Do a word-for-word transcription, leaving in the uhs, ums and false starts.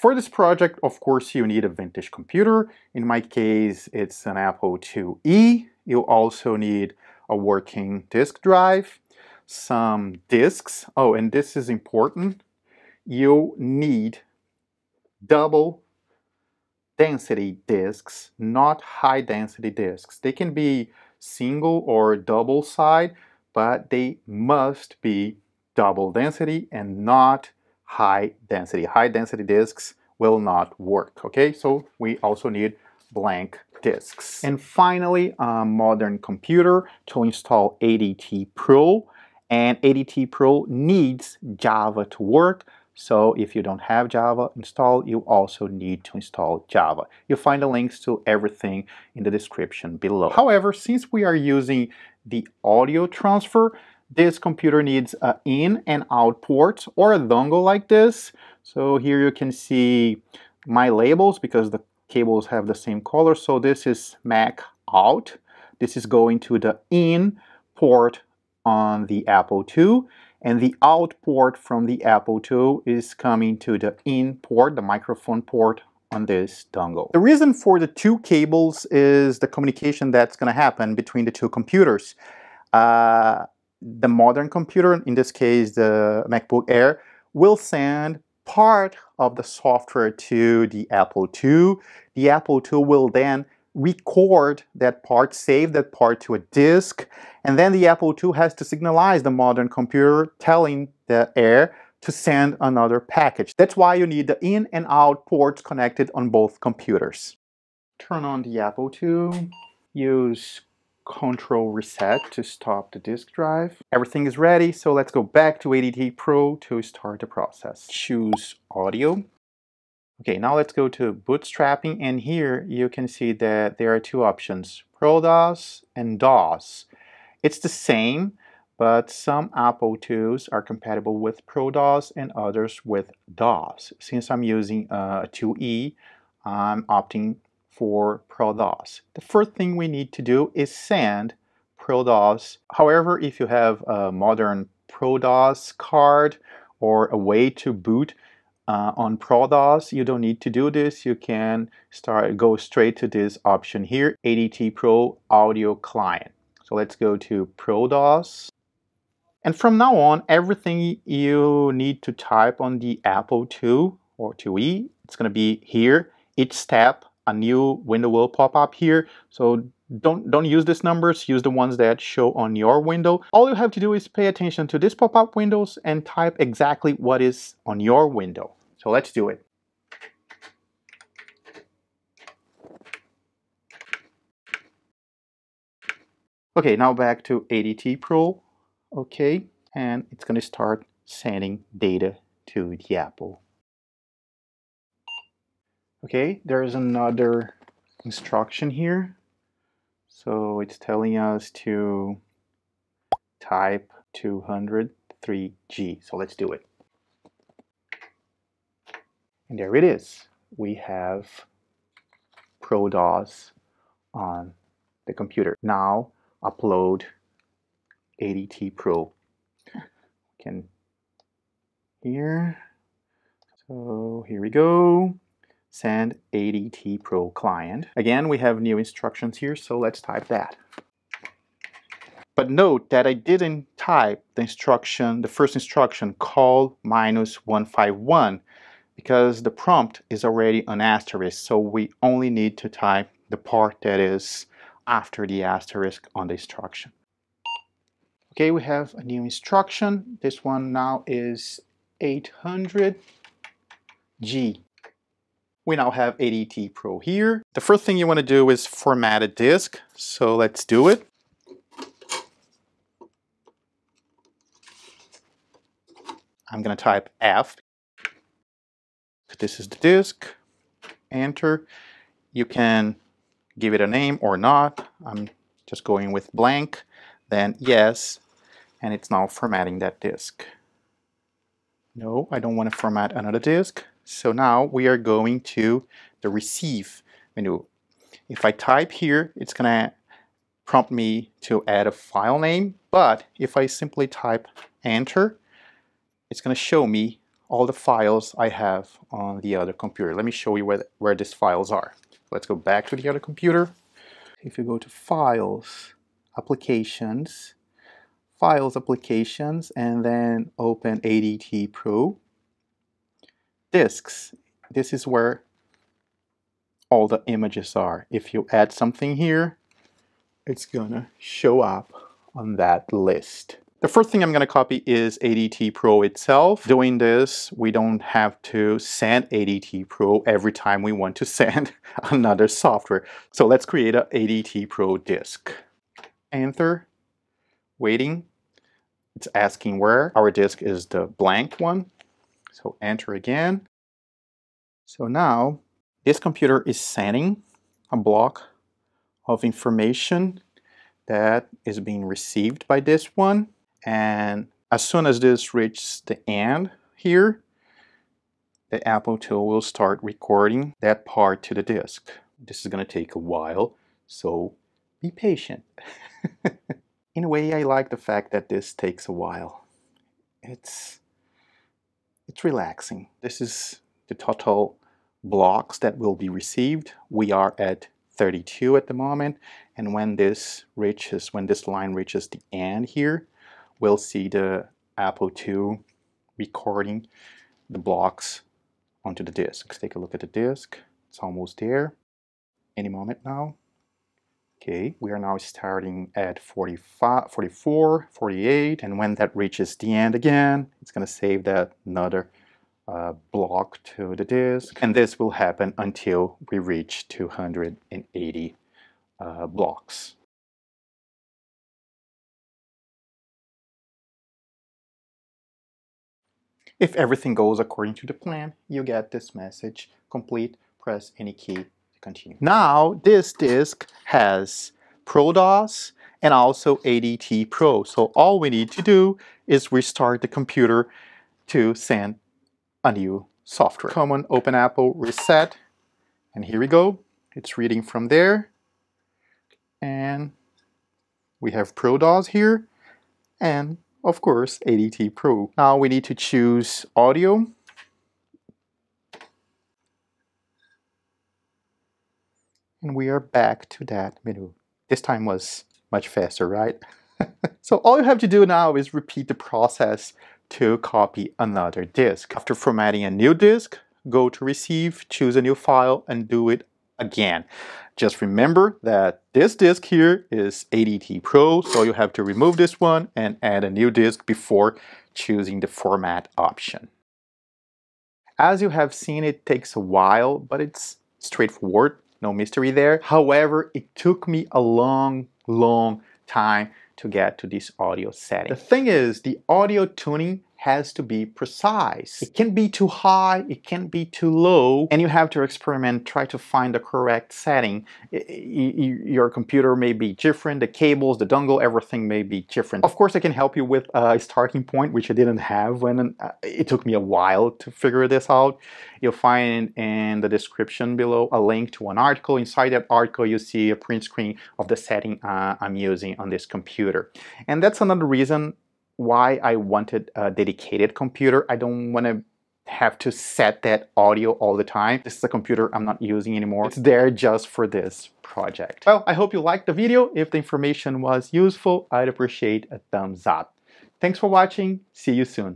For this project, of course, you need a vintage computer. In my case, it's an Apple two E. You also need a working disk drive, some disks. Oh, and this is important. You need double density disks, not high density disks. They can be single or double side, but they must be double density and not high density. High density disks will not work, okay? So we also need blank disks. And finally, a modern computer to install A D T Pro. And A D T Pro needs Java to work. So if you don't have Java installed, you also need to install Java. You'll find the links to everything in the description below. However, since we are using the audio transfer, this computer needs an in and out ports or a dongle like this. So here you can see my labels because the cables have the same color. So this is Mac out. This is going to the in port on the Apple two, and the out port from the Apple two is coming to the in port, the microphone port on this dongle. The reason for the two cables is the communication that's going to happen between the two computers. Uh, The modern computer, in this case the MacBook Air, will send part of the software to the Apple two. The Apple two will then record that part, save that part to a disk, and then the Apple two has to signalize the modern computer telling the Air to send another package. That's why you need the in and out ports connected on both computers. Turn on the Apple two, use Control Reset to stop the disk drive. Everything is ready, so let's go back to A D T Pro to start the process. Choose audio. Okay, now let's go to bootstrapping, and here you can see that there are two options, ProDOS and DOS. It's the same, but some Apple twos are compatible with ProDOS and others with DOS. Since I'm using a two E, I'm opting for ProDOS. The first thing we need to do is send ProDOS. However, if you have a modern ProDOS card or a way to boot uh, on ProDOS, you don't need to do this. You can start go straight to this option here, A D T Pro Audio Client. So let's go to ProDOS. And from now on, everything you need to type on the Apple two or two E, it's going to be here. Each step, a new window will pop up here, so don't don't use these numbers, use the ones that show on your window. All you have to do is pay attention to these pop-up windows and type exactly what is on your window. So let's do it. Okay, now back to A D T Pro. Okay, and it's going to start sending data to the Apple. Okay, there is another instruction here. So it's telling us to type two hundred three G. So let's do it. And there it is. We have ProDOS on the computer. Now upload A D T Pro. Can here. So here we go. Send A D T Pro client. Again, we have new instructions here, so let's type that. But note that I didn't type the instruction, the first instruction, call minus one five one, because the prompt is already an asterisk, so we only need to type the part that is after the asterisk on the instruction. Okay, we have a new instruction. This one now is eight hundred G. We now have A D T Pro here. The first thing you want to do is format a disk, so let's do it. I'm going to type F. This is the disk. Enter. You can give it a name or not. I'm just going with blank. Then yes, and it's now formatting that disk. No, I don't want to format another disk. So now we are going to the receive menu. If I type here, it's gonna prompt me to add a file name, but if I simply type enter, it's gonna show me all the files I have on the other computer. Let me show you where, where these files are. Let's go back to the other computer. If you go to Files, Applications, Files, Applications, and then open ADTPro, Disks. This is where all the images are. If you add something here, it's gonna show up on that list. The first thing I'm going to copy is ADTPro itself. Doing this, we don't have to send ADTPro every time we want to send another software. So let's create an ADTPro disk. Enter, waiting. It's asking where. Our disk is the blank one. So enter again. So now this computer is sending a block of information that is being received by this one. And as soon as this reaches the end here, the Apple two will start recording that part to the disk. This is going to take a while, so be patient. In a way, I like the fact that this takes a while. It's, it's relaxing. This is the total blocks that will be received. We are at thirty-two at the moment, and when this reaches, when this line reaches the end here, we'll see the Apple two recording the blocks onto the disk. Let's take a look at the disk. It's almost there. Any moment now. Okay, we are now starting at forty-five, forty-four, forty-eight, and when that reaches the end again, it's going to save that another uh, block to the disk, and this will happen until we reach two hundred eighty uh, blocks. If everything goes according to the plan, you get this message, complete, press any key to continue. Now, this disk has ProDOS and also ADTPro. So all we need to do is restart the computer to send a new software. Command, open Apple, reset, and here we go. It's reading from there. And we have ProDOS here, and of course, ADTPro. Now we need to choose audio. And we are back to that menu. This time was much faster, right? So all you have to do now is repeat the process to copy another disk. After formatting a new disk, go to Receive, choose a new file, and do it again. Just remember that this disk here is ADTPro, so you have to remove this one and add a new disk before choosing the format option. As you have seen, it takes a while, but it's straightforward, no mystery there. However, it took me a long, long time to get to this audio setting. The thing is, the audio tuning has to be precise. It can be too high, it can be too low, and you have to experiment, try to find the correct setting. Your computer may be different, the cables, the dongle, everything may be different. Of course, I can help you with a starting point, which I didn't have when it took me a while to figure this out. You'll find in the description below a link to an article. Inside that article, you see a print screen of the setting uh, I'm using on this computer. And that's another reason why I wanted a dedicated computer. I don't want to have to set that audio all the time. This is a computer I'm not using anymore. It's there just for this project. Well, I hope you liked the video. If the information was useful, I'd appreciate a thumbs up. Thanks for watching. See you soon.